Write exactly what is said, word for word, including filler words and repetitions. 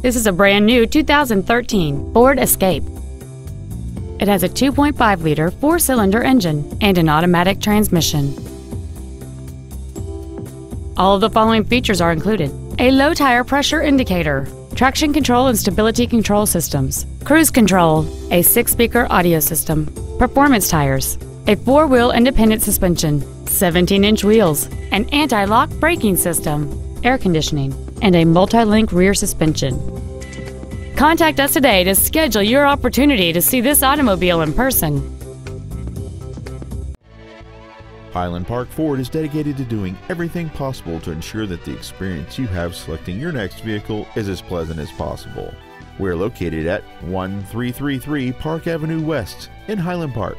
This is a brand new two thousand thirteen Ford Escape. It has a two point five liter four-cylinder engine and an automatic transmission. All of the following features are included: a low tire pressure indicator, traction control and stability control systems, cruise control, a six-speaker audio system, performance tires, a four-wheel independent suspension, seventeen inch wheels, an anti-lock braking system, air conditioning, and a multi-link rear suspension. Contact us today to schedule your opportunity to see this automobile in person. Highland Park Ford is dedicated to doing everything possible to ensure that the experience you have selecting your next vehicle is as pleasant as possible. We're located at one three three three Park Avenue West in Highland Park.